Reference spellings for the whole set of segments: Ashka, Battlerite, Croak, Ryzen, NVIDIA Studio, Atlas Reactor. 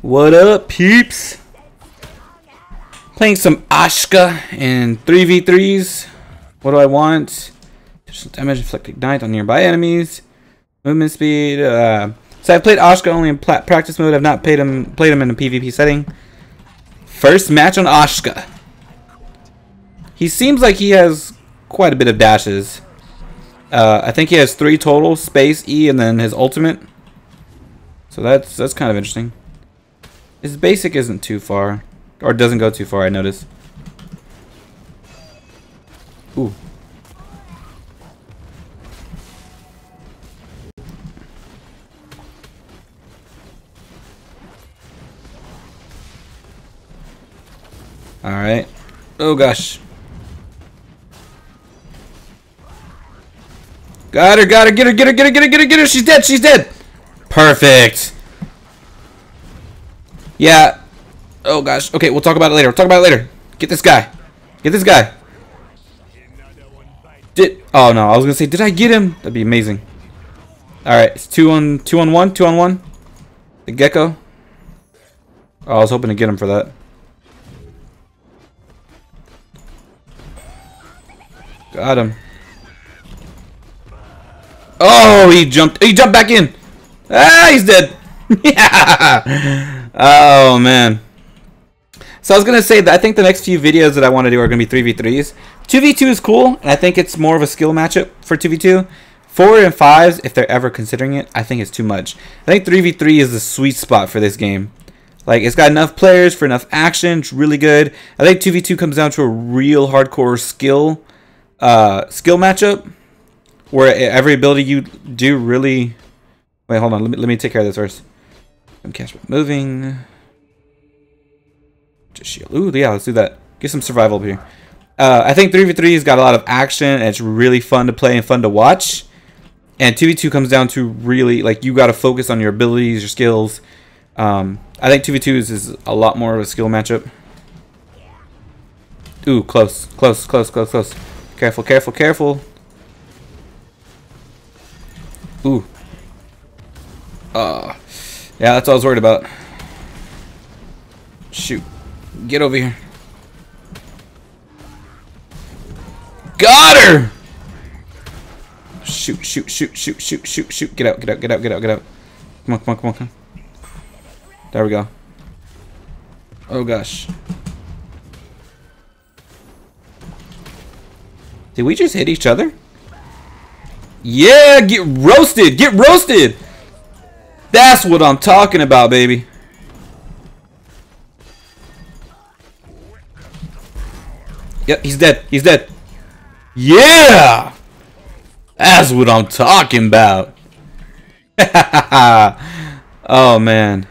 What up, peeps? Playing some Ashka in 3v3s. What do I want? Additional damage, inflict ignite on nearby enemies. Movement speed. So I've played Ashka only in practice mode. I've not played him in a PvP setting. First match on Ashka. He seems like he has quite a bit of dashes. I think he has 3 total, space, E, and then his ultimate. So that's kind of interesting. His basic isn't too far. Or doesn't go too far, I notice. Ooh. Alright. Oh gosh. Got her, get her, she's dead! Perfect! Yeah. Oh gosh. Okay, we'll talk about it later. Get this guy. Oh no, I was gonna say, did I get him? That'd be amazing. Alright, it's two on one. The gecko. Oh, I was hoping to get him for that. Got him. Oh, he jumped back in. Ah, he's dead. Yeah. Oh man. So I was gonna say that I think the next few videos that I want to do are gonna be 3v3s. 2v2 is cool, and I think it's more of a skill matchup for 2v2. 4 and 5s, if they're ever considering it, I think it's too much. I think 3v3 is the sweet spot for this game. Like, it's got enough players for enough action. It's really good. I think 2v2 comes down to a real hardcore skill matchup, where every ability you do really... Wait, hold on. Let me take care of this first. Some cash moving. Just shield. Ooh, yeah, let's do that. Get some survival up here. I think 3v3 has got a lot of action, and it's really fun to play and fun to watch. And 2v2 comes down to really, like, you got to focus on your abilities, your skills. I think 2v2 is a lot more of a skill matchup. Ooh, close. Careful. Ooh. Yeah, that's what I was worried about. Shoot. Get over here. Got her! Shoot. Get out. Come on. There we go. Oh, gosh. Did we just hit each other? Yeah, get roasted! That's what I'm talking about, baby. Yep, he's dead. Yeah! That's what I'm talking about. Oh, man.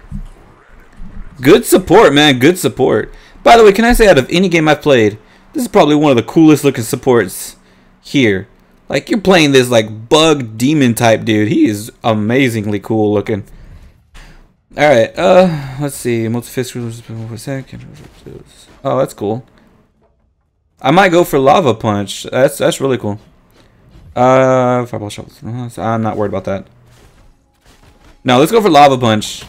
Good support. By the way, can I say, out of any game I've played, this is probably one of the coolest looking supports here. Like, you're playing this, like, bug demon type dude. He is amazingly cool looking. Alright, let's see. Oh, that's cool. I might go for lava punch. That's really cool. Fireball shovels. I'm not worried about that. No, let's go for lava punch.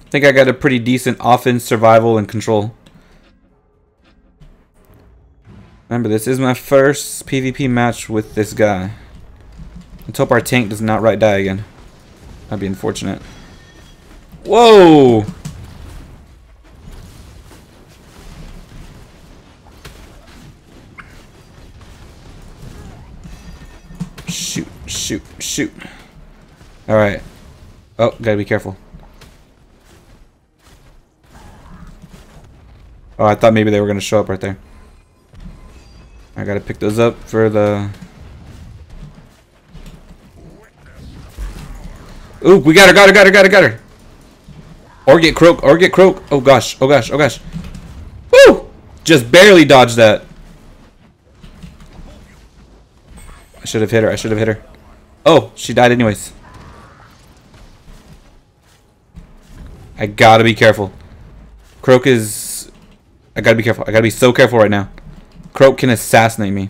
I think I got a pretty decent offense, survival, and control. Remember, this is my first PvP match with this guy. Let's hope our tank does not right die again. That'd be unfortunate. Whoa! Shoot. Alright. Oh, gotta be careful. Oh, I thought maybe they were gonna show up right there. I gotta pick those up for the... Ooh, we got her. Or get Croak. Oh gosh. Woo! Just barely dodged that. I should have hit her. Oh, she died anyways. I gotta be careful. Croak is... I gotta be careful. I gotta be so careful right now. Croak can assassinate me.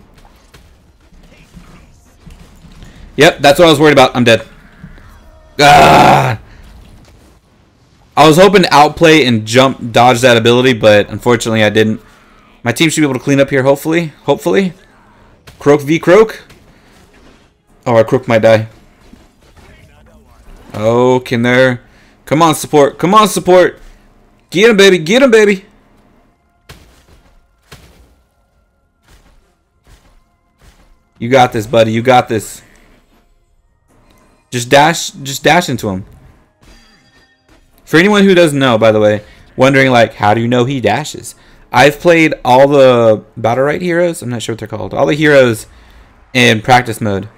Yep, that's what I was worried about. I'm dead. Ah! I was hoping to outplay and jump dodge that ability, but unfortunately I didn't. My team should be able to clean up here, hopefully. Hopefully. Croak v. Croak. Oh, our Croak might die. Oh, can there... Come on, support. Come on, support. Get him, baby. Get him, baby. You got this, buddy. You got this. Just dash into him. For anyone who doesn't know, by the way, wondering, like, how do you know he dashes? I've played all the Battlerite heroes. I'm not sure what they're called. All the heroes in practice mode.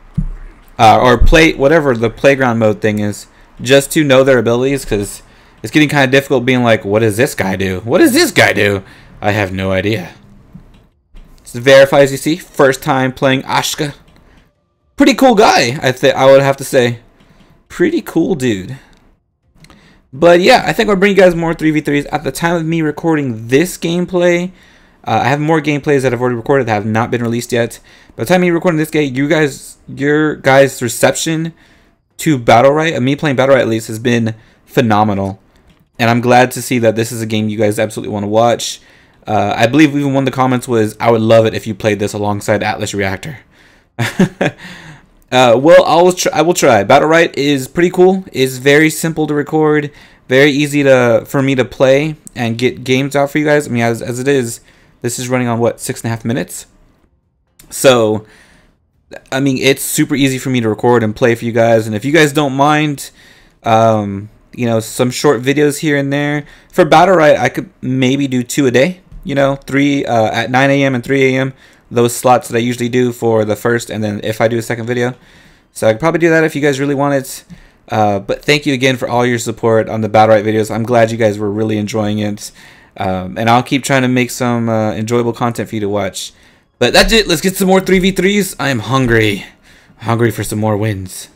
Or play, whatever the playground mode thing is. Just to know their abilities, because it's getting kind of difficult being like, what does this guy do? What does this guy do? I have no idea. It's verified, as you see. First time playing Ashka. Pretty cool guy, I would have to say. Pretty cool dude. But yeah, I think I'll bring you guys more 3v3s. At the time of me recording this gameplay, I have more gameplays that I've already recorded that have not been released yet. By the time me recording this game, your guys' reception to Battlerite, and me playing Battlerite at least, has been phenomenal. And I'm glad to see that this is a game you guys absolutely want to watch. I believe even one of the comments was, I would love it if you played this alongside Atlas Reactor. Well, I will try. Battlerite is pretty cool. It's very simple to record, very easy for me to play and get games out for you guys. I mean, as it is, this is running on, what, 6.5 minutes? So, I mean, it's super easy for me to record and play for you guys. And if you guys don't mind, you know, some short videos here and there. For Battlerite, I could maybe do 2 a day, you know, 3 at 9 a.m. and 3 a.m., those slots that I usually do for the first, and then if I do a second video. So I could probably do that if you guys really want it. But thank you again for all your support on the Battlerite videos. I'm glad you guys were really enjoying it. And I'll keep trying to make some enjoyable content for you to watch. But that's it. Let's get some more 3v3s. I am hungry. Hungry for some more wins.